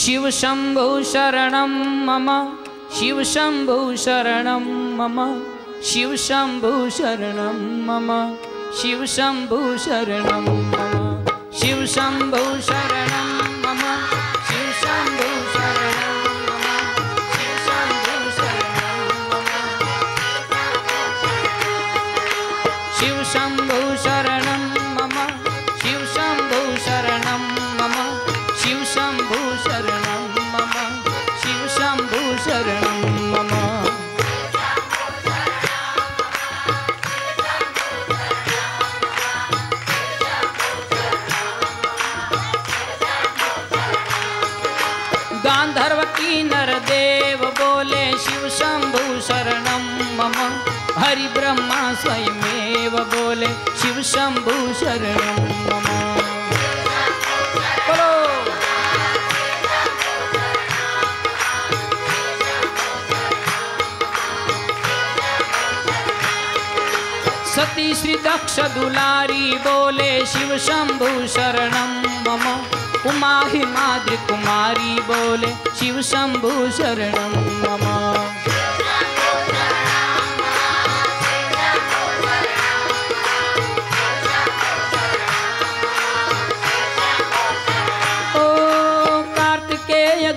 शिव शंभु शरणं मम, शिव शंभु शरणं मम, शिव शंभु शरणं मम, शिव शंभु शरणं मम, शिव शंभु शरणं मम, शिव शंभु शरणं शिव शंभु शरणं मम, शिव शंभु शरणं मम, शिव शंभु शरणं मम, शिव शंभु शरणं मम, गांधर्व की नरदेव बोले शिव शंभु शरणं मम, हरि ब्रह्मा स्वयमेव बोले शिव शंभु शरणं मम, बोलो सती श्री दक्ष दुलारी बोले शिव शंभु शरणं मम, उमा हिमाद्रि कुमारी बोले शिव शंभु शरणं मम,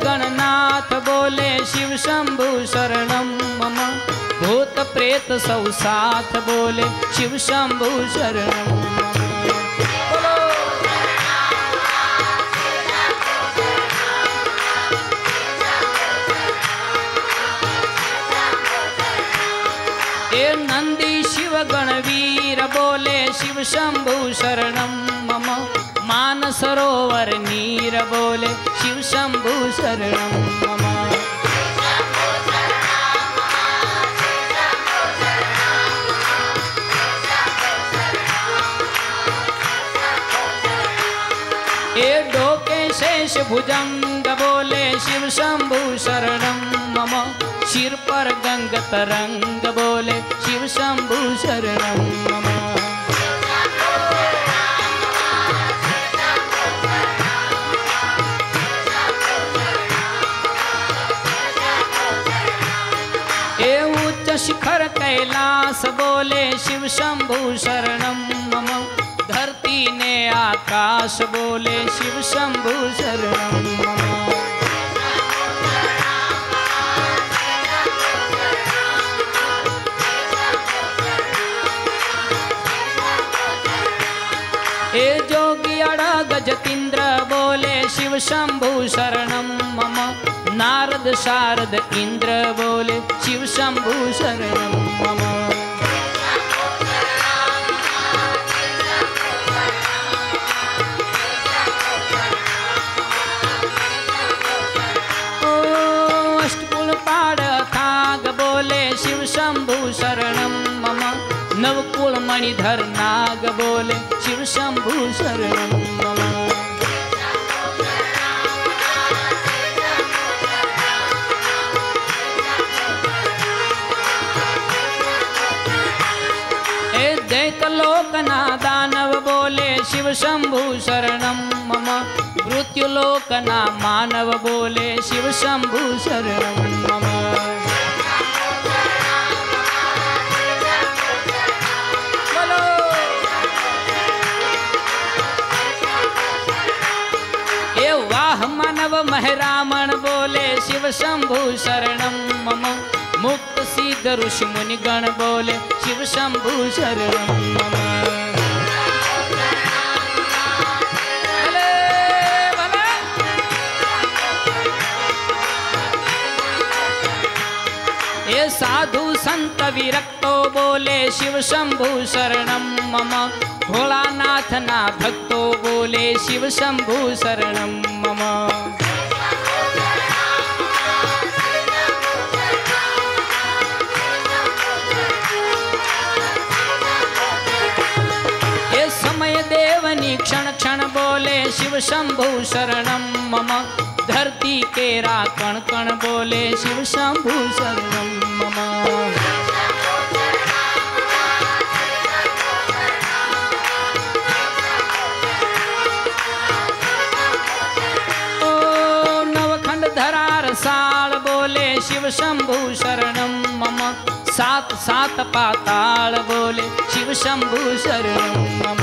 गणनाथ बोले शिव शंभु शरणं मम, भूत प्रेत सौ साथ बोले शिव शंभु शरणं मम, ए नंदी शिव गणवीर बोले शिव शंभु शरणं मम, मान सरोवर नीर बोले शिव शंभु शरणं मम, ए डोके शेष भुजंग बोले शिव शंभु शरणं मम, सिर पर गंग तरंग बोले शिव शंभु शरणं मम, शिखर कैलास बोले शिव शंभु शरणं मम, धरती ने आकाश बोले शिव शंभु शरणं मम, हे जोगी अड़ा गजतीन्द्र बोले शिव शंभु शरणं मम, नारद शारद इंद्र बोले शिव शंभु शरणं मम, ओ अष्टकुल पाड़ थाग बोले शिव शंभु शरणं मम, नवकुल मणिधर नाग बोले शिव शंभु शरणं मम, दैत्यलोकना दानव बोले शिव शंभु शरणं मम, मृत्युलोकना मानव बोले शिव शंभु शरणं मम, बोलो ये वाह मानव महरामण बोले शिव शंभु शरणं मम, मुक्त सिद्ध ऋषि मुनि गण बोले शिव शंभु शरणं मम, भले भले ये साधु संत विरक्तो बोले शिव शंभु शरणं मम, भोलानाथ ना भक्तो बोले शिव शंभु शरणं मम, देवनी क्षण क्षण बोले शिव शंभु शरणं मम, धरती केरा कण कण बोले शिव शंभु शरणं मम, ओ नव साल बोले शिव शंभु शरणम मम। सात सात पाताल बोले शिव शंभु शरणम मम।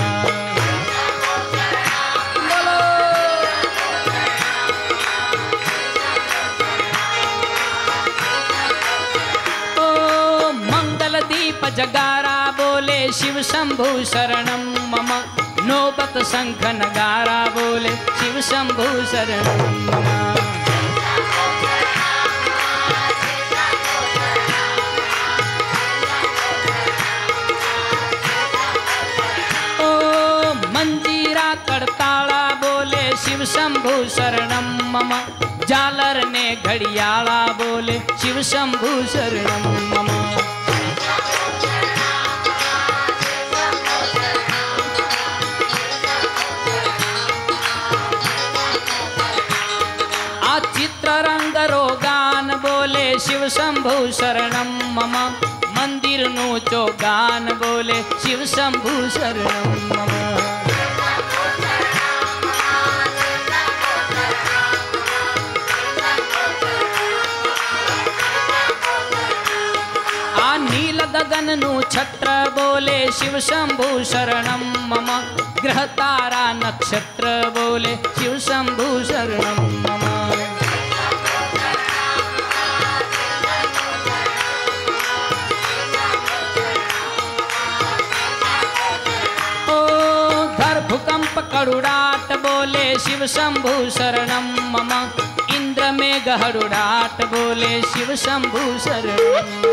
बोलो ओ मंगल दीप जगारा बोले शिव शंभु शरणम मम। नौबत शंख नगारा बोले शिव शंभु शरणम मम। ओ मंजीरा करताला बोले शिव शंभु शरणम मम। जालर ने घड़ियाला बोले शिव शंभु शरणम मम। चित्ररंग रोगान बोले शिव शंभु शरणम मम। मंदिर नो चौगान बोले शिव शंभु शरणम मम। आ नील गगन नु छत्र बोले शिव शंभु शरणम मम। ग्रह तारा नक्षत्र बोले शिव शंभु शरणम मम। भूकंप करुड़ाट बोले शिव शंभु शरणम मम। इंद्र में गहरुड़ाट बोले शिव शंभु शरणम।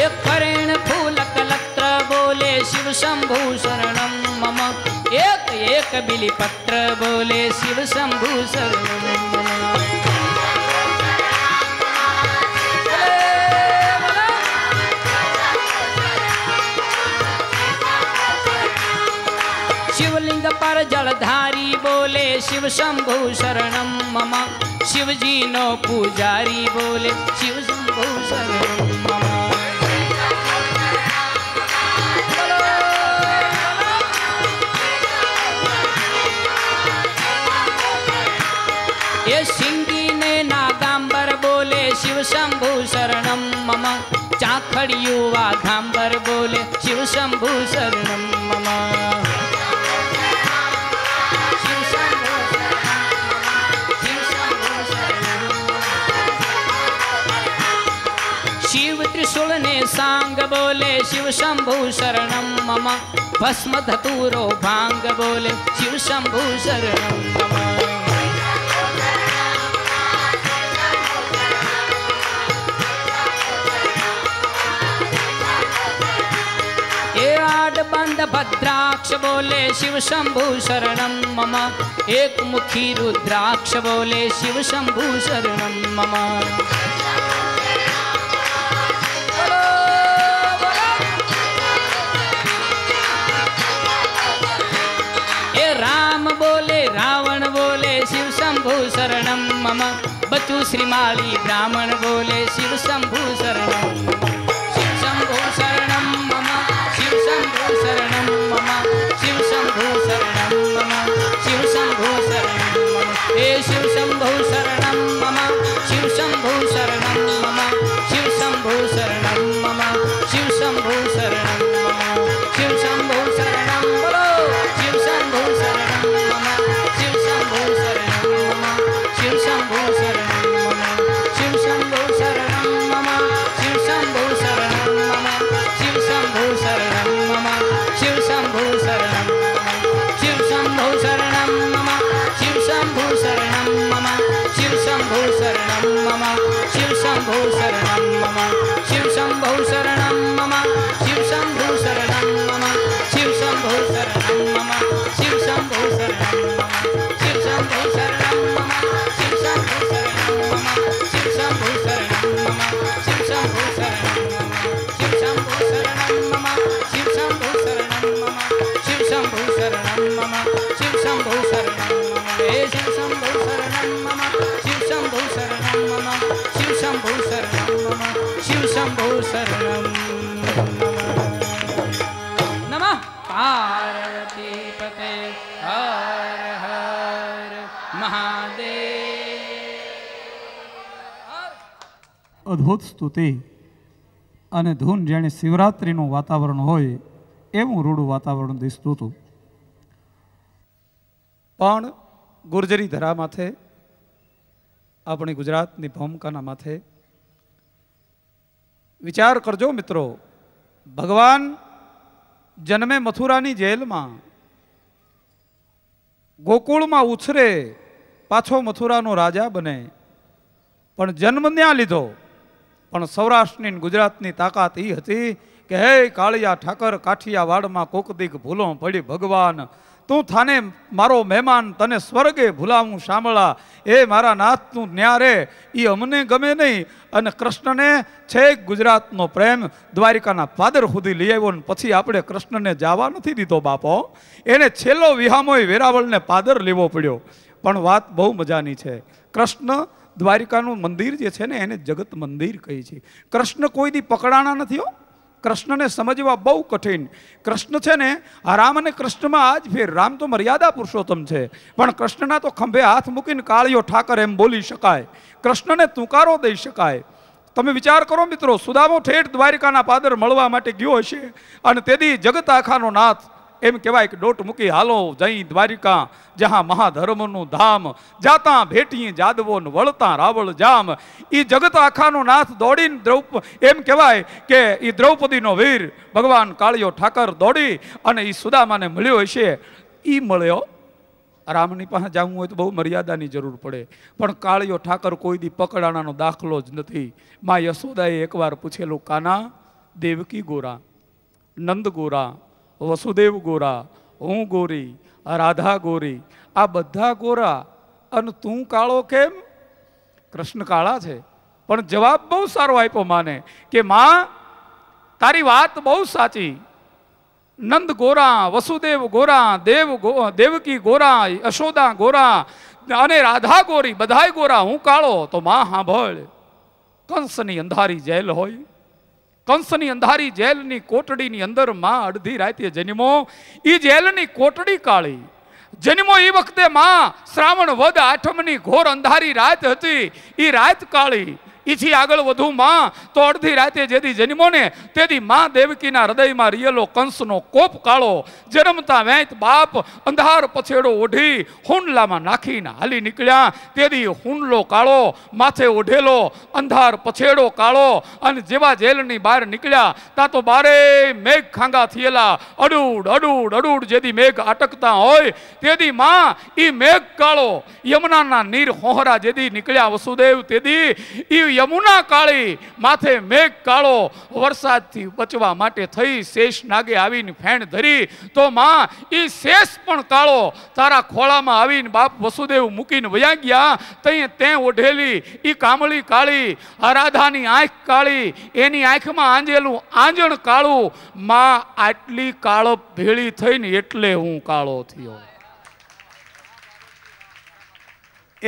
एक करेण फूलक लत्र बोले शिव शंभु शरणम मम। एक एक बिली पत्र बोले शिव शंभु शरणम मम। शिवलिंग पर जलधारी बोले शिव शंभु शरणम मम। शिवजी नो पुजारी बोले शिव शंभु शरणम मम। ये सिंगी ने नागांबर बोले शिव शंभु शरणम मम। चाखड़ युवा घांबर बोले शिव शंभु शरणम मम। शिव त्रिशूल ने सांग बोले शिव शंभु शरणम मम। भस्म धतूरो भांग बोले शिव शंभु शरणम मम। ये आड बंद भद्राक्ष बोले शिव शंभु शरणम मम। एक मुखी रुद्राक्ष बोले शिव शंभु शरणम मम। राम बोले रावण बोले शिव शंभु शरणम मम। बचू श्रीमाली ब्राह्मण बोले शिव शंभु शरणम। शिव शंभु शरणम मम। शिव शंभु शरणम मम। शिव शंभु शरणम मम। शिव शंभु शरणम मम। हे शिव शंभु शरणम मम। शिव शंभु शरणम मम। शिव शंभु शरणम मम। शिव शंभु शरणम मम। शिव शंभु शरणम बोलो शिव शंभु शरणम मम। शिव शंभु शरणम मम। शिव शंभु शरणम मम। शिव शंभु शरणम मम। शिव शंभु शरणम मम। शिव शंभु शरणम मम। शिव शंभु शरणम मम। शिव शंभु शरणम मम। शिव शंभु शरणम मम। शिव शंभु शरणम मम। शिव शंभु शरणम मम। शिव शंभु शरणम मम। शिव शंभु शरणम मम। शिव शंभु शरणम मम। शिव शंभु शरणम मम। शिव शंभु शरणम मम। शिव शंभु शरणम मम। शिव शंभु शरणम मम। शिव शंभु शरणम मम। शिव शंभु शरणम मम। शिव शंभु शरणम मम। शिव शंभु शरणम मम। शिव शंभु शरणम मम। हे शिव शंभु शरणम मम। शिव शंभु शरणम मम। शिव शंभु शरणम मम। शिव शंभु शरणम। अद्भुत स्तुति अने धून जेणे शिवरात्रिनुं वातावरण होय एवं रूडुं वातावरण दिसतुं हतुं। पण गुर्जरी धरा माथे अपनी गुजरातनी भूमिकाना माथे विचार करजो मित्रों। भगवान जन्मे मथुरानी जेल में, गोकुल में उछरे पाछो मथुरानो राजा बने, पण जन्म न्या लीधो। पण सौराष्ट्रनी गुजरातनी ताकत ई हती के हे कालिया ठाकर काठियावाड़ में कोकदीक भूलो पड़ी भगवान, तू थाने मारो मेहमान, तने स्वर्गे भुलाऊं शामला। ए मारा नाथ तू न्यारे ई अमने गमे नहीं। अने कृष्ण ने छेक गुजरात नो प्रेम द्वारिका ना फादर सुधी ली आव्यो, पछी आपणे कृष्ण ने जावा नथी दीधो बापो। एने छेल्लो विहामोय वेरावल ने पादर लेवो पड्यो। पण वात बहु मजानी छे। कृष्ण द्वारिकानु मंदिर जे छे ने एने जगत मंदिर कही छे। कृष्ण कोई दी पकड़ाना नथी हो। कृष्ण ने समझवा बहु कठिन। कृष्ण छे ने राम ने कृष्ण में आज फेर। राम तो मर्यादा पुरुषोत्तम छे, पण कृष्णना तो खंभे हाथ मूकीने कालियो ठाकर एम बोली शकाय। कृष्ण ने तुकारो दई शकाय। तमे विचार करो मित्रों, सुदामो ठेठ द्वारिकाना पादर मळवा माटे गयो हशे अने तेदी जगत आखानो नाथ एम कहवाय कि डोट मूकी हालो जई द्वारिका, जहाँ महाधर्मनु धाम। जाता भेटिए जादवोन, वळता रावल जाम। ई जगत आखानो नाथ दौड़ीन एम कहवाय के ई द्रौपदीनो वीर भगवान कालियो ठाकर दौड़ी अने ई सुदामाने मळ्यो हशे। ई मळ्यो। रामनी पासे जावुं होय तो बहु मर्यादानी जरूर पड़े, पण कालियो ठाकर कोई दी पकड़ाणानो दाखलो ज नथी। माँ यशोदाए एकवार पूछेलुं, काना देवकी गोरा, नंद गोरा, वसुदेव गोरा, हूँ गोरी, राधा गोरी, आ बधा गोरा अन तू कालो केम? कृष्ण काला छे। पण जवाब बहुत सारो आप्यो माने के माँ तारी बात बहुत साची। नंद गोरा, वसुदेव गोरा, देवकी गोरा, यशोदा गोरा अने राधा गोरी, बधाई गोरा, हूँ कालो। तो माँ सांभळ, कंसनी अंधारी जेल होय, कंसनी अंधारी जेलनी कोटडीनी अंदर माँ अर्धी राते जन्मो। ई जेलनी कोटडी काली। जन्मो ई वखते माँ श्रावण वद आठमनी घोर अंधारी रात हती। ई रात काली। इथी आगळ वधु माँ तो अर्धी राते जेदी जन्मो ने तेदी माँ देवकीना हृदयमां रियलो कंसनो कोप काळो। जन्मता वेत बाप अंधार पछेड़ो ओढी हुंडलामां नाखीने हाली निकळ्या। तेदी हुंडलो काळो, माथे ओढेलो अंधार पछेड़ो काळो। अने जेवा जेलनी बहार निकळ्या ता तो बारे मेघ खांगा थियेला। अडूड अडूड अडूड जेदी मेघ आटकता होय तेदी माँ ई मेघ काळो। यमुनाना नीर होहरा जेदी निकळ्या वसुदेव तेदी ई यमुना काली, माथे मेघ कालो। वरसाद थी बचवा माटे थई शेष नागे आवीने फेण धरी तो माँ ई शेष पण कालो। तारा खोळामां आवीने बाप वसुदेव मूकीने वया गया। तई ते ओढेली ई कामळी काली, आराधानी आँख काली, एनी आँखमां आंजेलुं आंजण काळुं। माँ आटली काळप भेळी थईने एटले हूँ काळो थयो।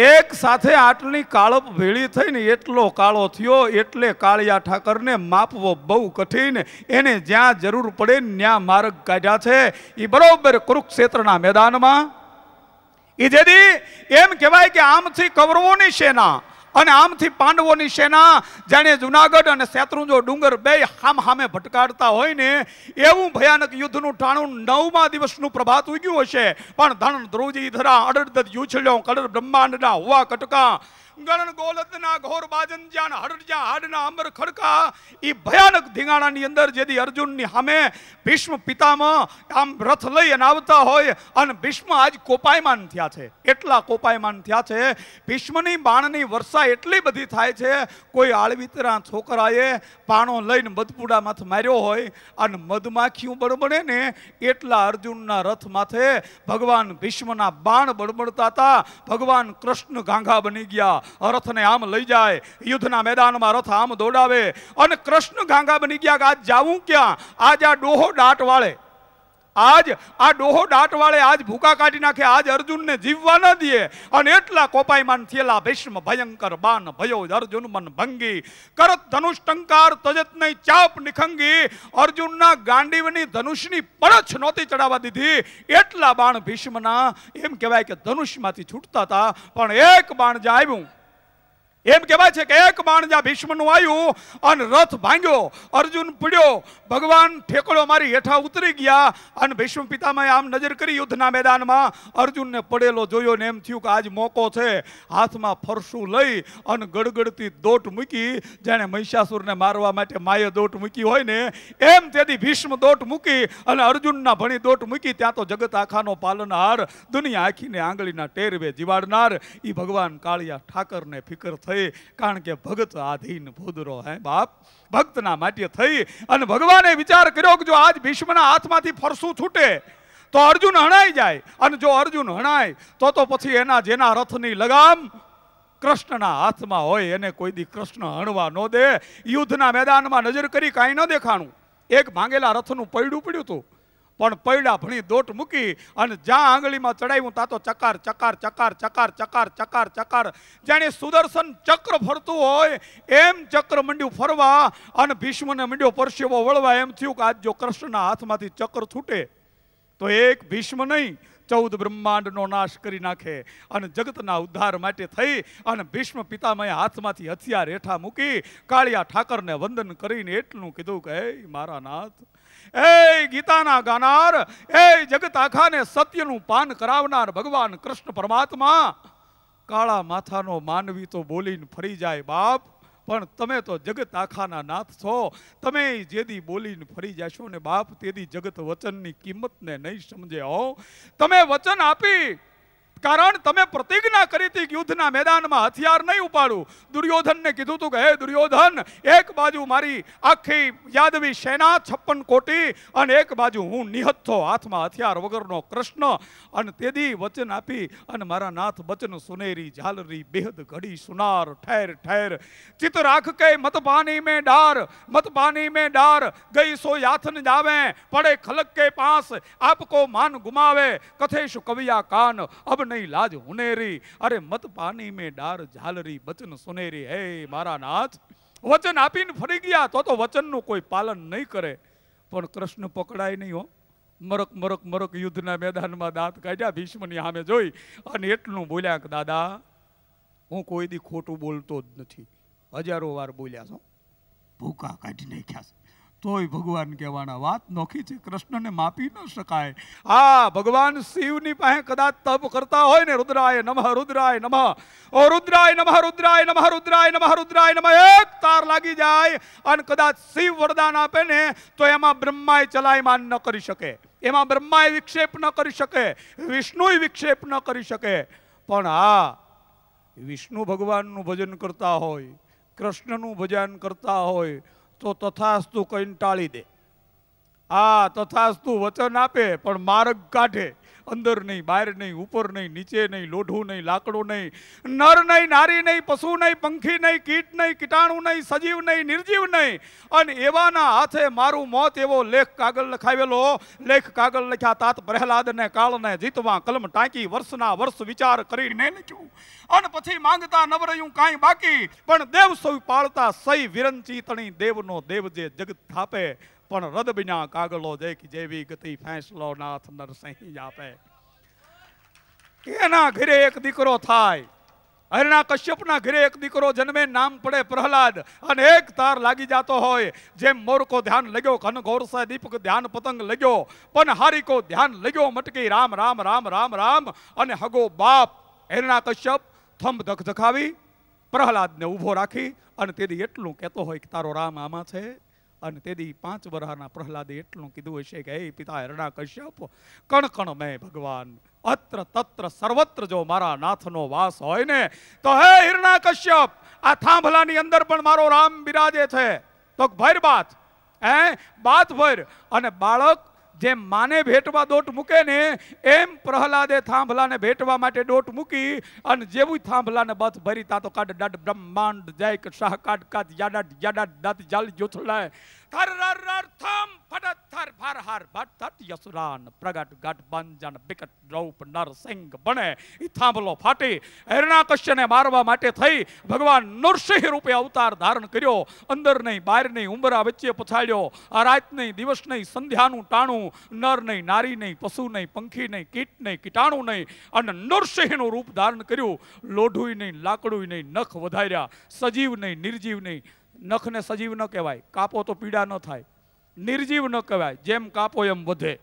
एक साथे आटली काळप भेळी थईने एटलो काळो थयो। एटले काळिया ठाकरने मापवो बहु कठिन। एने ज्यां जरूर पड़े त्यां मार्ग काढ्या छे। ई बरोबर कुरुक्षेत्रना मैदानमां ई जेदी एम कहेवाय के आमथी कौरवोनी सेना अने आमथी पांडवोनी सेना जाणे जूनागढ़ अने शत्रुंजो डूंगर बे हाम हामे भटकाड़ता होय ने एवुं भयानक युद्धनुं ठाणुं 9मा दिवसनुं प्रभात उग्युं हशे। पण धन ध्रुवजी धरा अडरदत यूछल्यो कलर ब्रह्मांडना हुआ कटका। गण गोलतना घोर बाजन जान हड़जा हाडना अमर खड़का। ई भयानक धींगाणानी अंदर जेदी अर्जुननी हामे भीष्म पितामह आम रथ लई अने आवता होय अने भीष्म आज कोपायमान थया छे। एटला कोपायमान थया छे भीष्मनी बाणनी वर्षा एटली बधी थाय छे। कोई आळवीतरा छोकराए पाणो लईने मधपुडा माथे मार्यो होय अने मधमाखियूं बड़बड़े ने एटला अर्जुनना रथ माथे भगवान भीष्मना बाण बड़बड़ता हता। भगवान कृष्ण गांगा बनी गया। रथ ने आम लई जाए युद्धना मैदान में रथ आम दौड़ावे अने कृष्ण गांगा बनी गया। आज जाऊं क्या? आज आ डोहो डाट वाले, आज आ डोहो डाट वाले आज भूका काढ़ी नाखे। आज अर्जुन ने जीववा न दिए। अने एटला कोपायमान थयेला भीष्म भयंकर बाण भयो अर्जुन मन भंगी। करत धनुष टंकार तजत नहीं चाप निखंगी। अर्जुनना गांडीवनी धनुषनी परछ नोती चढ़ावा दीधी। एटला बाण भीष्मना एम कहेवाय के धनुषमांथी छूटता था। पण एक बाण जे आव्युं એમ કહેવાય છે કે એક બાણ જ્યાં ભીષ્મનું આવ્યું અને રથ ભાંગ્યો, અર્જુન પડ્યો, ભગવાન ઠેકડો મારી હેઠા ઉતરી ગયા અને ભીષ્મ પિતામહે આમ નજર કરી યુદ્ધના મેદાનમાં અર્જુનને પડેલો જોયો ને એમ થયું કે આજ મોકો છે. હાથમાં ફરસું લઈ અને ગડગડતી દોટ મૂકી, જેણે મહિષાસુરને મારવા માટે માએ દોટ મૂકી હોય ને એમ તેથી ભીષ્મ દોટ મૂકી અને અર્જુનના ભણી દોટ મૂકી. ત્યાં તો જગત આખાનો પાલનહાર, દુનિયા આખીને આંગળીના ટેરવે જીવાડનાર એ ભગવાન કાળિયા ઠાકરને ફિકર થઈ, કારણ કે ભગત આધીન ભૂદરો હે બાપ, ભક્તના માટે થઈ અને ભગવાને વિચાર કર્યો કે જો આજ ભીષ્મના હાથમાંથી ફરસું છૂટે તો અર્જુન હણાઈ જાય, અને જો અર્જુન હણાય તો પછી એના જેના રથની લગામ કૃષ્ણના હાથમાં હોય એને કોઈ દી કૃષ્ણ હણવા ન દે. યુદ્ધના મેદાનમાં નજર કરી કાંઈ ન દેખાણું, એક ભાંગેલા રથનું પૈડું પડ્યું હતું, પણ પૈડા ભણી દોટ મૂકી અને જ્યાં આંગળીમાં ચડાવ્યું ત્યાં તો ચકાર ચકાર ચકાર ચકાર ચકાર ચકાર ચકાર, જાણે સુદર્શન ચક્ર ફરતું હોય એમ ચક્ર મંડ્યું ફરવા અને ભીષ્મને મંડ્યો પરસેવો વળવા. એમ થયું કે આજ જો કૃષ્ણના હાથમાંથી ચક્ર છૂટે તો એક ભીષ્મ નહીં 14 બ્રહ્માંડનો નાશ કરી નાખે. અને જગતના ઉદ્ધાર માટે થઈ અને ભીષ્મ પિતામહે હાથમાંથી હથિયાર હેઠા મૂકી કાળિયા ઠાકરને વંદન કરીને એટલું કીધું કે હે મારા નાથ, એ ગીતાના ગાનાર, એ જગત આખાને સત્યનું પાન કરાવનાર ભગવાન કૃષ્ણ પરમાત્મા, કાળા માથાનો માનવી તો બોલીને ફરી જાય બાપ, પણ તમે તો જગત આખાના નાથ છો. તમે જેદી બોલીને ફરી જશો ને બાપ તેદી જગત વચનની કિંમતને નહીં સમજે હો. તમે વચન આપી, કારણ તમે પ્રતિજ્ઞા કરી હતી કે યુદ્ધના મેદાનમાં હથિયાર નહીં ઉપાડું. દુર્યોધનને કીધું હતું કે હે દુર્યોધન, એક બાજુ મારી આખી યાદવી સેના 56 કોટી અને એક બાજુ હું નિહત છો હાથમાં હથિયાર વગરનો કૃષ્ણ. અને તેદી વચન આપી અને મારા નાથ વચન સુનેરી ઝાલરી બેહદ ઘડી સુનાર ઠેર ઠેર ચિત રાખ કે મત પાની મેં ડાર, મત પાની મેં ડાર ગઈ સો યાથન જાવે પડે ખલક કે પાસ આપકો માન ગુમાવે કથેશ કવિયા કાન અબ नहीं लाज हुनेरी अरे मत पानी में डार झालरी बचन सुनेरी. हे मारा नाथ, वचन आपीन फरी गया तो वचन नु कोई पालन नहीं करे. पर कृष्ण पकड़ाई नहीं हो, मरक मरक मरक युद्धना मैदान में दांत काढ्या भीष्मनी सामे જોઈ અને એટલું બોલ્યા કે દાદા હું કોઈ દી ખોટું બોલતો જ નથી, હજારો વાર બોલ્યા છો, ભૂકા કાઢી નાખ્યા છે. તોય ભગવાન કહેવાના વાત નોખી છે, કૃષ્ણને માપી ન શકાય. હા, ભગવાન શિવની પાસે કદાચ તપ કરતા હોય ને રુદ્રાય નમઃ રુદ્રાય નમઃ ઓ રુદ્રાય નમઃ રુદ્રાય નમઃ રુદ્રાય નમઃ રુદ્રાય નમઃ એક તાર લાગી જાય અને કદાચ શિવ વરદાન આપે ને તો એમાં બ્રહ્માએ ચલાયમાન ન કરી શકે, એમાં બ્રહ્માએ વિક્ષેપ ન કરી શકે, વિષ્ણુએ વિક્ષેપ ન કરી શકે. પણ હા, વિષ્ણુ ભગવાનનું ભજન કરતા હોય, કૃષ્ણનું ભજન કરતા હોય તો તથાસ્તુ કહીને ટાળી દે. આ તથાસ્તુ વચન આપે પણ માર્ગ કાઢે, અંદર નહીં, બહાર નહીં, ઉપર નહીં, નીચે નહીં, લોઢું નહીં, લાકડું નહીં, નર નહીં, નારી નહીં, પશુ નહીં, પંખી નહીં, કીટ નહીં, કીટાણુ નહીં, સજીવ નહીં, નિર્જીવ નહીં. અને એવાના હાથે મારું મોત એવો લેખ કાગળ લખાવેલો. લેખ કાગળ લખ્યા તાત પ્રહલાદને કાળને જીતવા કલમ ટાંકી વર્ષના વર્ષ વિચાર કરીને લખ્યું. અને પછી માંગતા ન રહ્યું કાંઈ બાકી, પણ દેવ સૌ પાળતા સહી વિરંચિતણી દેવનો દેવ જે જગત થાપે પણ રદ બિના કાગળો દેખ જેવી ગતિ ફેંસલો નાથ નરસિંહ આપે. એના ઘરે એક દીકરો થાય, હરણા કશ્યપના ઘરે એક દીકરો જન્મે, નામ પડે પ્રહલાદ. અને એક તાર લાગી જતો હોય, જેમ મોરકો ધ્યાન લગ્યો, ઘન ઘોરસા દીપક ધ્યાન પતંગ લગ્યો, પણ હારીકો ધ્યાન લગ્યો, મટકી રામ રામ રામ રામ રામ. અને હગો બાપ હરણા કશ્યપ થંભ ધખધખાવી પ્રહલાદને ઊભો રાખી અને તેથી એટલું કહેતો હોય કે તારો રામ આમાં છે. અને તેથી 5 વર્ષના પ્રહલાદે એટલું કીધું હશે કે હે પિતા હરણા કશ્યપ, કણ કણ મેં ભગવાન, અત્ર તત્ર સર્વત્ર જો મારા નાથનો વાસ હોય ને તો હે હરણા કશ્યપ, આ થાંભલાની અંદર પણ મારો રામ બિરાજે છે. તો ભર બાત હે બાત ભર. અને બાળક જેમ માને ભેટવા દોટ મૂકે ને એમ પ્રહલાદે થાંભલાને ભેટવા માટે દોટ મૂકી. અને જેવું થાંભલાને બથ ભરી તાતો કાઢ ડટ બ્રહ્માંડ જય શાહ કાઢ કાઢ યાડાટ યાડાટ દાત જાલ જોથલાય થર રર રર થમ ફટત થર ફર હર ભટ તટ યસુરાન પ્રગટ ગટ બંજન બિકટ દ્રૌપ નરસિંહ બને. ઈ થાંભલો ફાટી હિરણાકશ્યને મારવા માટે થઈ ભગવાન નરસિંહ રૂપે અવતાર ધારણ કર્યો. અંદર નહીં, બહાર નહીં, ઉંબરા વચ્ચે પછાડ્યો. આ રાત નહીં, દિવસ નહીં, સંધ્યાનું ટાણું मानव नर नहीं नारी नहीं पशु नहीं पंखी नहीं कीट नहीं कीटाणु नहीं अने नरसिंहनु रूप धारण कर्यु। लोढुई नहीं लाकड़ुई नहीं नख वधार्या सजीव नहीं निर्जीव नहीं। नख ने सजीव न कहवाय कापो तो पीड़ा न थाय, निर्जीव न कहवाय जेम कापो एम वधे।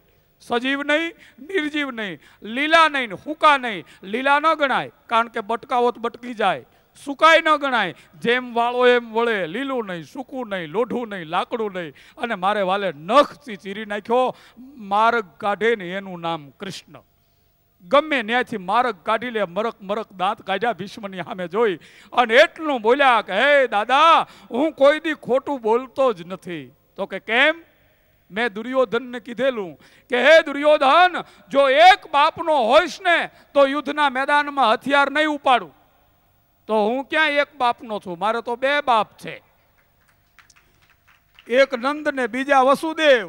सजीव नहीं निर्जीव नहीं लीला नहीं हूका नहीं, लीला न गणाय कारण के बटकावो तो बटकी जाए। सुकाय न गणाय जेम वाळो एम वळे, लीलू नहीं सूकू नहीं लोढू नहीं लाकड़ू नहीं अने मारे वाले नख थी चीरी नाख्यो मार्ग काढे ने एनु नाम कृष्ण। गम्मे न्यायथी मारक काढी ले मरक मरक दांत काढ्या भीष्मनी सामे जोई अने एटलुं बोल्या के हे दादा हूँ कोई दी खोटू बोलतो ज नथी। तो के केम? मैं दुर्योधन ने कीधेलू के हे दुर्योधन जो एक बापनो होईश ने तो युद्धना मैदान में हथियार नहीं उपाड़ू। तो हूँ क्या एक बापनो छू, मारे तो बे बाप छे, एक नंद ने बीजा वसुदेव।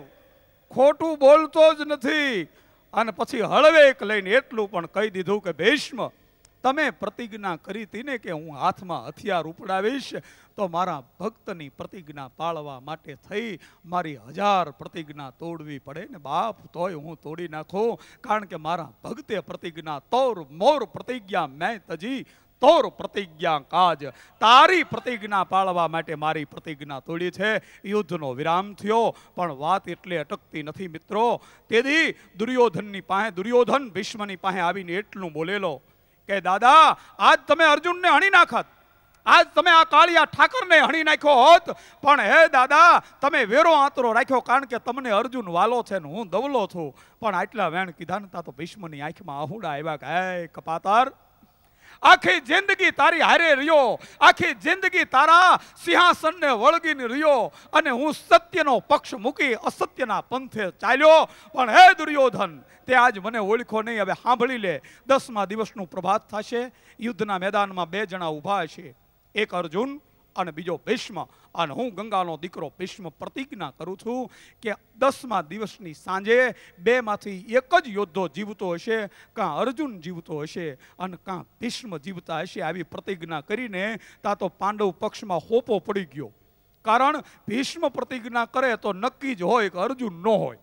खोटू बोलतो ज नथी। अने पछी हळवेक लईने एटलू पण कही दीधुं के भीष्म तमे प्रतिज्ञा करी थी ने के हूँ हाथ में हथियार उपड़ावीश तो मारा भक्तनी प्रतिज्ञा पाळवा माटे थई मारी 1000 प्रतिज्ञा तोड़वी पड़े ने बाप, तोय हूँ तोड़ी नाखू कारण के मारा भक्ते प्रतिज्ञा तोर मोर प्रतिज्ञा मैं तजी तोर प्रतिज्ञा काज। तारी प्रतिज्ञा पाळवा माटे मारी प्रतिज्ञा तोड़ी छे। युद्धनो विराम थयो पण वात एटले अटकती नथी मित्रो। तेदी दुर्योधननी पाहे दुर्योधन भीष्मनी पाहे आवीने एटलुं बोलेलो के दादा आज तमे अर्जुन ने हणी नाखत, आज तमे आ काळिया ठाकर ने हणी नाख्यो होत पण हे दादा तमे वेरो आंतरो राख्यो कारण के तमने अर्जुन वालो छे ने हूँ दवलो छूं। पण आटला वेण कीधा ने ता तो भीष्मनी आंखमां आहुडा आव्या के हे कपातर आखी जिंदगी तारी हारे रियो, आखी जिंदगी तारा सिंहासन ने वळगीने रियो अने हूँ सत्यनो पक्ष मूकी असत्यना पंथे चाल्यो। पण हे दुर्योधन ते आज मने ओळख्यो नहीं। हवे सांभळी ले 10मा दिवसनु प्रभात थशे। युद्धना मैदानमां बे जणा ऊभा हशे, एक अर्जुन अने बीजो भीष्म। अने हूँ गंगानो दीकरो भीष्म प्रतिज्ञा करूँ छूं के 10मा दिवसनी सांजे बेमांथी एक ज योद्धो जीवतो हशे, कां अर्जुन जीवतो हशे अने कां भीष्म जीवता हशे। आवी प्रतिज्ञा करीने ता तो पांडव पक्षमां होपो पड़ी गयो कारण भीष्म प्रतिज्ञा करे तो नक्की ज होय के अर्जुन न होय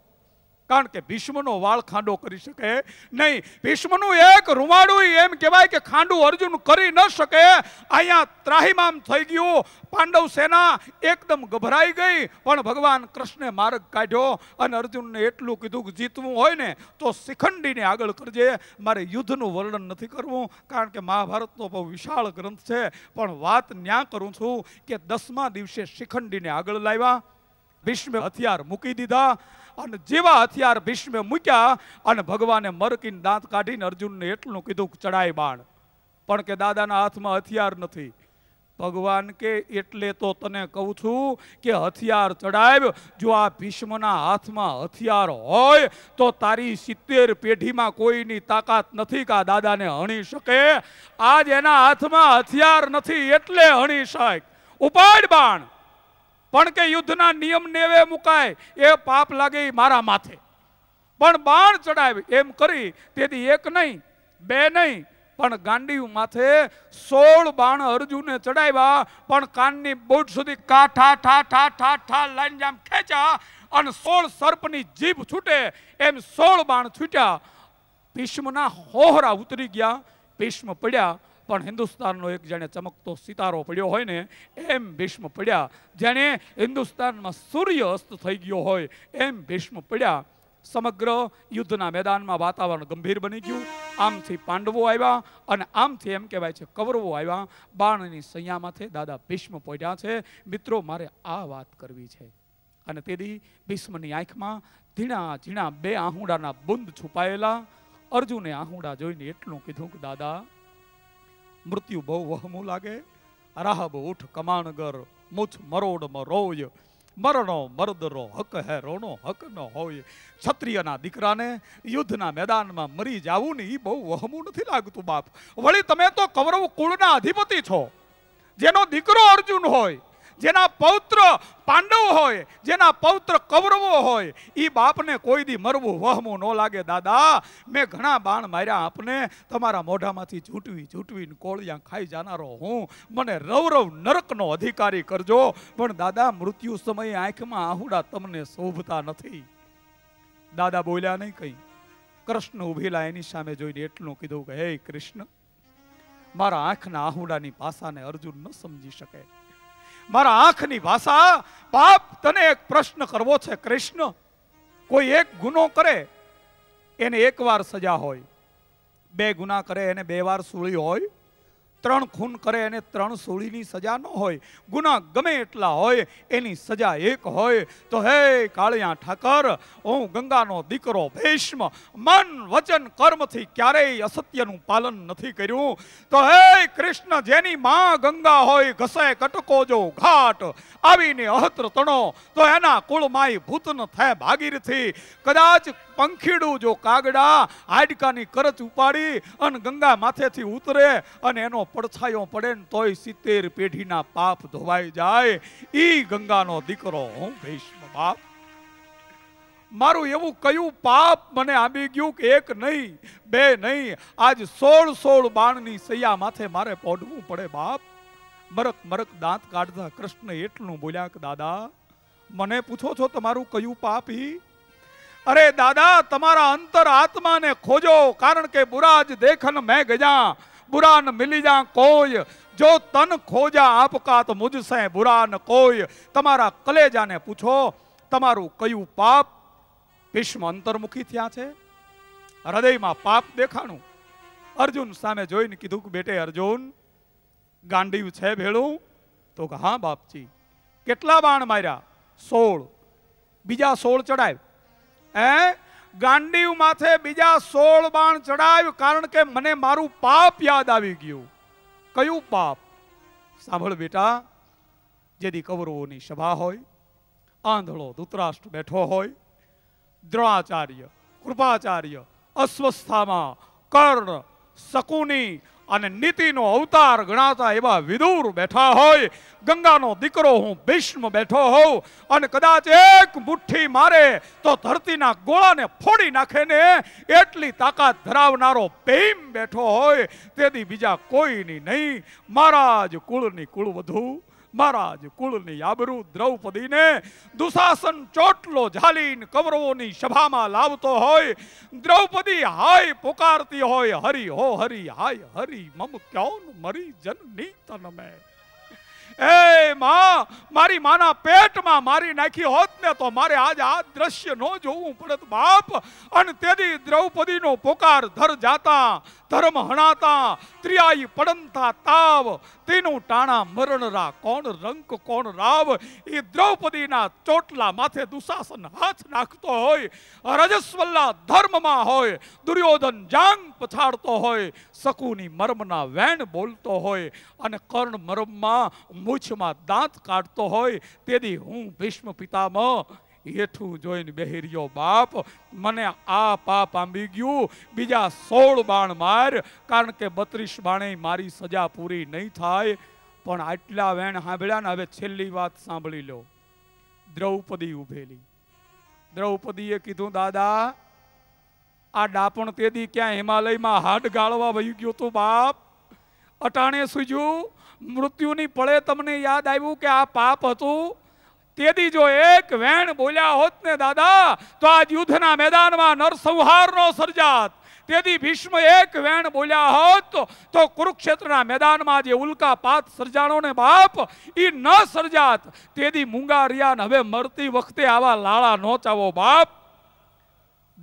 कारण के भीष्मनो वाळ खांडो करी शके नहीं। भीष्मनु एक रुवाडुं एम कहेवाय के खांडू अर्जुन करी न शके। अहींया त्राहीमाम थई गयुं, पांडव सेना एकदम गभराई गई पण भगवान कृष्णे मार्ग काढ्यो अने अर्जुनने एटलुं कीधुं के जीतवुं होय ने तो शिखंडीने आगळ करजे। मारे युद्धनुं वर्णन नथी करवुं कारण के महाभारतनो बहु विशाळ ग्रंथ छे पण वात न्या करूं छुं के 10मा दिवसे शिखंडीने आगळ लाव्या। भीष्मे हथियार मूकी दीधा अने जेवा हथियार भीष्मे मूक्या अने भगवाने मरकीने दांत काढीने अर्जुनने एटलुं कीधुं के चढ़ाय बाण पण के दादाना हाथमां हथियार नथी। भगवान के एटले तो तने कहूं छूं के हथियार चढ़ाव्यो। जो आ भीष्मना हाथमां हथियार होय तो तारी 70 पेढ़ीमां कोईनी ताकत नथी का दादाने हणी शके। आज एना हाथमां हथियार नथी एटले हणी शक। उपाड बाण पण के युद्धना नियम नेवे मुकाय ए पाप लागे मारा माथे पण बाण चढ़ावे एम करी तेदी एक नहीं बे नहीं पण गांडी माथे 16 बाण अर्जुने चढ़ाव्या पण काननी बोट सुधी का ठा ठा ठा ठा ठा लाइन जाम खेचा अन 16 सर्पनी जीभ छूटे एम 16 बाण छूट्या। भीष्मना होहरा उतरी गया, भीष्म पड्या पण हिंदुस्ताननो एक जणे चमकतो सितारो पड्यो होय ने एम भीष्म पड्या। जणे हिंदुस्तानमां सूर्य अस्त थई गयो होय एम भीष्म पड्या। समग्र युद्धना मैदानमां वातावरण गंभीर बनी गयुं। आमथी पांडवो आव्या अने आमथी एम कहेवाय छे कौरवो आव्या। बाणनी सैयामांथी दादा भीष्म पड्या छे। मित्रो मारे आ वात करवी छे अने तेदी भीष्मनी आंखमां धीणा झीणा बे आहुंडाना बूंद छुपायेला। अर्जुने आहुंडा जोईने एटलुं कीधुं के दादा मृत्यु बहु वहमु लागे। राहब उठ कमानगर मुछ मरोड मरोय मरणो मर्दरो हक है रोनो हक न होय। क्षत्रियना दीकराने युद्धना मैदानमां मरी जावुं ने ई बहु वहमु नथी लागतुं बाप। वळी तमे तो कौरव कुळना अधिपति छो जेनो दीकरो अर्जुन होय, जेना पौत्र पांडव होय, जेना पौत्र कौरवो होय, ई बापने कोई दी मरवू वहमू न लागे। दादा मैं घणा बाण मार्या आपने, तमारा मोढामांथी झूटवी झूटवी कोळिया खाई जानारो हूँ, मने रौरव नरकनो अधिकारी करजो। पण दादा मृत्यु समये आंखमां आहुडा तमने शोभता नथी। दादा बोल्या नहीं कहीं। कृष्ण उभेला एनी सामे जोईने एटलुं कीधुं के हे कृष्ण मारा आंखना आहुडानी भाषाने अर्जुन न समझी शके। मारा आंखनी भाषा बाप तने एक प्रश्न करवो छे कृष्ण। कोई एक गुनो करे एने एक वार सजा होय, बे गुना करे एने बे वार सूळी होय, त्रण खून करे एने त्रण सूळीनी सजा न होय। गुना गमे एटला होय एनी सजा एक होय। तो हे काळिया ठाकर हूँ गंगानो दीकरो भीष्म मन वचन कर्मथी क्यारेय असत्यनुं पालन नथी कर्युं। तो हे कृष्ण जेनी मां गंगा होय घसे कटको जो घाट आवीने अहत्र तणो तो एना कुळमांय भूत न थाय भागीरथी। कदाच पंखीडू जो कागड़ा हाडकानी करच उपाड़ी अन गंगा माथे थी उतरे अन एनो पड़छायो पड़े तोय 70 पेढ़ीना पाप धोवाई जाए। ई गंगानो दीकरो हूँ भीष्म बाप। मारू एवं क्यूं पाप मने आमी गयु के एक नहीं बे नहीं आज 16-16 बाणनी सैया माथे मारे पड़वू पड़े बाप। मरक मरक दांत काढ़ता कृष्ण एटलू बोल्या के दादा मने पूछो छो तमारू क्यूं पाप ही। अरे दादा तमारा अंतर आत्मा ने खोजो कारण के बुराज देखन मैं गजा बुरा न मिली जा कोई। जो तन खोजा आपका तो मुझसे बुरा न कोई। तमारा कलेजा ने पूछो तमारू क्यूं पाप। भीष्म अंतर्मुखी थया छे हृदय में पाप देखाणु। अर्जुन सामे जोईने कीधुं के बेटे अर्जुन गांडीव छे भेळू तो के हाँ बापजी। केटला बाण मार्या 16 बीजा 16 चढ़ाय गांडीव माथे बीजा 16 बाण चढ़ाव कारण के मने मारू पाप याद आवी गयु। क्यूं पाप सांभळ बेटा जेदी कौरवोनी सभा होय आंधळो धृतराष्ट्र बैठो होय द्रोणाचार्य कृपाचार्य अश्वत्थामा कर्ण शकुनी अने नीतिनो अवतार गणाता एवा विदुर बैठा होय। गंगानो दीकरो हूँ भीष्म बैठो होव अने कदाच एक मुठ्ठी मारे तो धरतीना गोळाने फोड़ी नाखे ने एटली ताकत धरावनारो भीम बैठो होय। तेदी बीजा कोईनी नहीं। महाराज कुळनी कुळवधू महाराज कुलनी आबरू द्रौपदी ने दुशासन चोटलो झालीन कौरवोनी सभा में लावतो होय। द्रौपदी हाय पुकारती होय हरि हो हरि हाय हरि मम क्यों मरी जननी तन में। ए मां मारी माना पेट में मारी नाखी होत ने तो मारे आज आ दृश्य न जोवू पड़त बाप। अन तेदी द्रौपदी नो पुकार धर जाता धर्म हणाता त्रियाई पड़नता ताव तीनू टाणा मरण रा कौन रंक कौन राव। ई द्रौपदी ना चोटला माथे दुशासन हाथ नाखतो होय। रजस्वल्ला धर्म में होय दुर्योधन जांग पछाड़तो होय शकुनी मर्मना वैण बोलतो होय अने कर्ण मर्म में मूछमा दांत काटतो होय। तेदी हूँ भीष्म पितामह येठू जोईने बेहरियो बाप मने आ पाप आंबी गयु। बीजा 16 बाण मार कारण के 32 बाणे मारी सजा पूरी नहीं थाय। पण आटला वेण हांभळ्या ने हवे छेल्ली वात सांभळी लो। द्रौपदी उभेली द्रौपदीए कीधुं दादा आ डापण तेदी क्या हिमालय में हाड गाळवा वही गयो तो बाप अटाणे सूजू मृत्यु नी पड़े तमने याद आव्यु के आ पाप हतु। तेदी जो एक वेण बोल्या होत ने दादा तो आज युद्धना मैदान में नरसंहार नो सर्जात। तेदी भीष्म एक वेण बोल्या होत तो कुरुक्षेत्रना मैदान में जे उल्का पात सर्जाणो ने बाप ई न सर्जात। तेदी मूंगा रिया ने हवे मरती वखते आवा लाळा नो चावो बाप।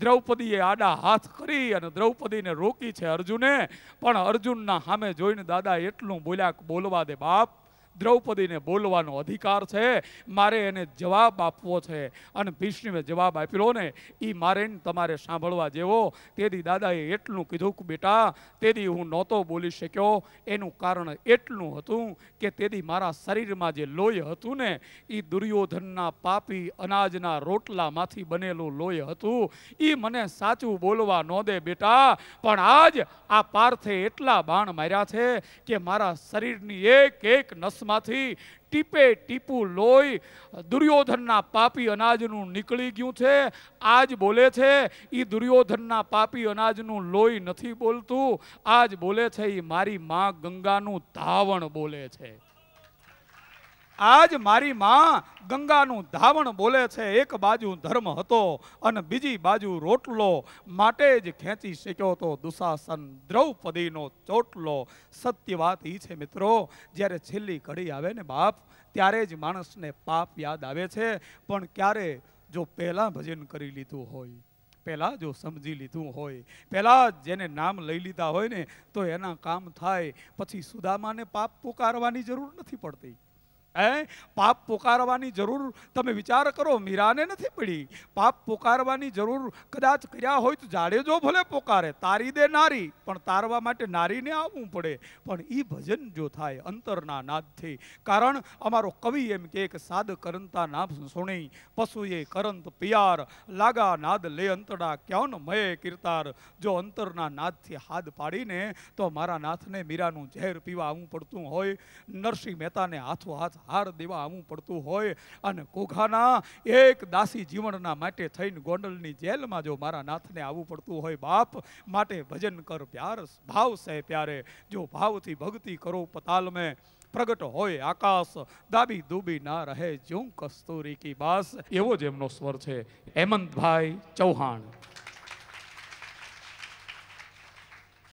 द्रौपदीए आडा हाथ करी अने द्रौपदी ने रोकी छे अर्जुने पण अर्जुनना सामे जोईने दादा एटलुं बोल्या बोलवा दे बाप। द्रौपदी ने बोलवानो अधिकार छे मारे एने जवाब आपवो छे अने भीष्मे जवाब आप्यो ने ई मारे ने तमारे सांभळवा जेवो। तेदी दादाए एटलुं कीधुं के बेटा तेदी हूँ नहोतो बोली शक्यो एनुं कारण एटलुं हतुं के तेदी मारा शरीरमां जे लोय हतुं ने ई दुर्योधनना पापी अनाजना रोटलामांथी बनेलुं लोय हतुं। ई मने साचुं बोलवा न दे बेटा पण आज आ पार्थे एटला बाण मार्या छे के मारा शरीरनी एक एक नस टीपे टीपू लोई दुर्योधनना पापी अनाजनू निकली गयुं छे। आज बोले छे ई दुर्योधनना पापी अनाजनू लोई नथी बोलतु। आज बोले छे ई मारी मां गंगानू धावण बोले छे। आज मारी मां गंगानु धावण बोले छे, एक बाजू धर्म हतो अन बीजी बाजू रोटलो, माटे ज खेंची शक्यो तो दुशासन द्रौपदीनो चोटलो। सत्य बात ई छे मित्रों, ज्यारे छेल्ली घड़ी आवे ने बाप, त्यारे ज माणसने पाप याद आवे छे। पण क्यारे जो पहला भजन करी लीधुं होय, पहला जो समझी लीधुं होय, पहला जेने नाम लई लीधा होय ने, तो एना काम थाय। पछी सुदामाने पाप पुकारवानी जरूर नथी पड़ती। पाप पुकारवानी जरूर तमे विचार करो, मीराने नहीं पड़ी पाप पुकारवानी जरूर। कदाच कर्या होय तो जाडेजो भले पुकारे, तारी दे नारी, पण तारवा माटे नारीने आववुं पड़े। पण ई भजन जो थाय अंतरना नादथी, कारण अमारो कवि एम कहे के साद करंता नाम सुणी पशुए करंत पियार, लागा नाद ले अंतड़ा क्यों न मये कीर्तार। जो अंतरना नादथी हाद पाड़ीने तो मारा नाथने मीरानुं झेर पीवा आववुं पड़तुं होय, नरसिंह महेताने हाथों हाथ हार देवा आवुं पड़तुं होय। अने कोघाना एक दासी जीवनना माटे थईने गोंडलनी जेलमां जो मारा नाथने आवुं पड़तुं होय। बाप माटे भजन कर प्यार भाव से प्यारे, जो भावथी भक्ति करो पताल में प्रगट होय आकाश, दाबी दूबी ना रहे ज्यों कस्तूरी की बास। एवो जेमनो स्वर छे हेमंत भाई चौहान।